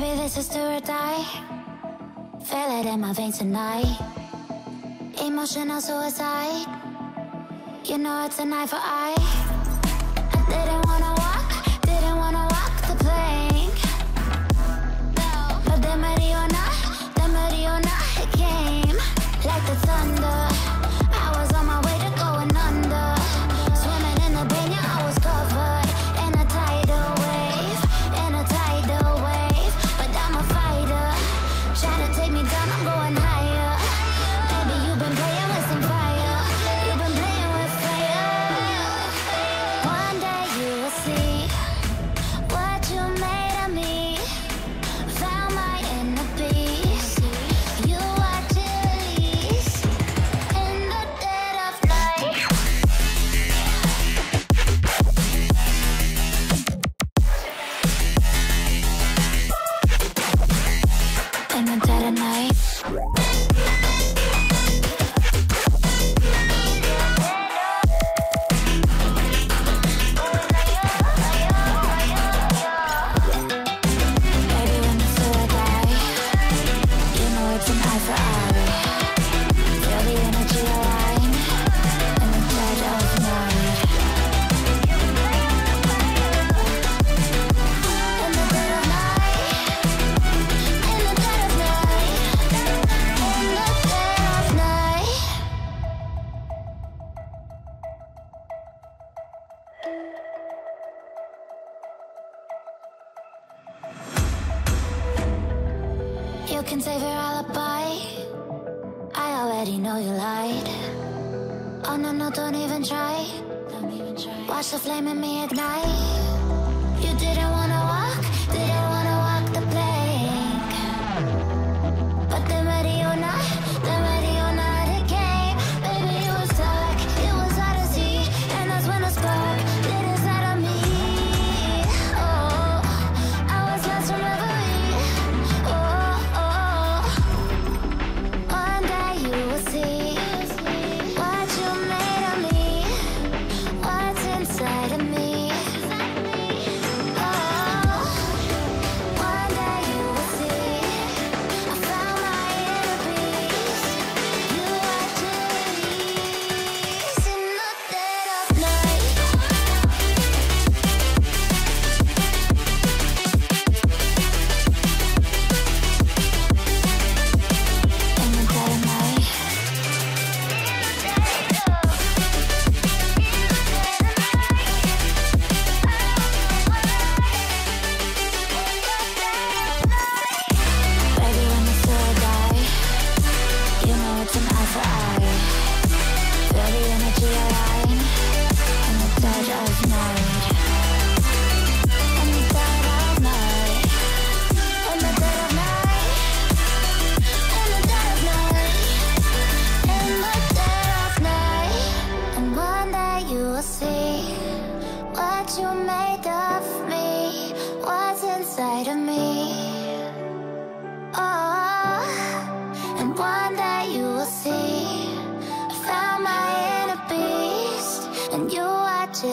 Baby, this is do or die. Feel it in my veins tonight. Emotional suicide. You know it's an eye for eye. I didn't wanna walk, the plank. No. But the Mariona came like the thunder. I was on my way to going under. Swimming in the banya, I was covered.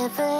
Never.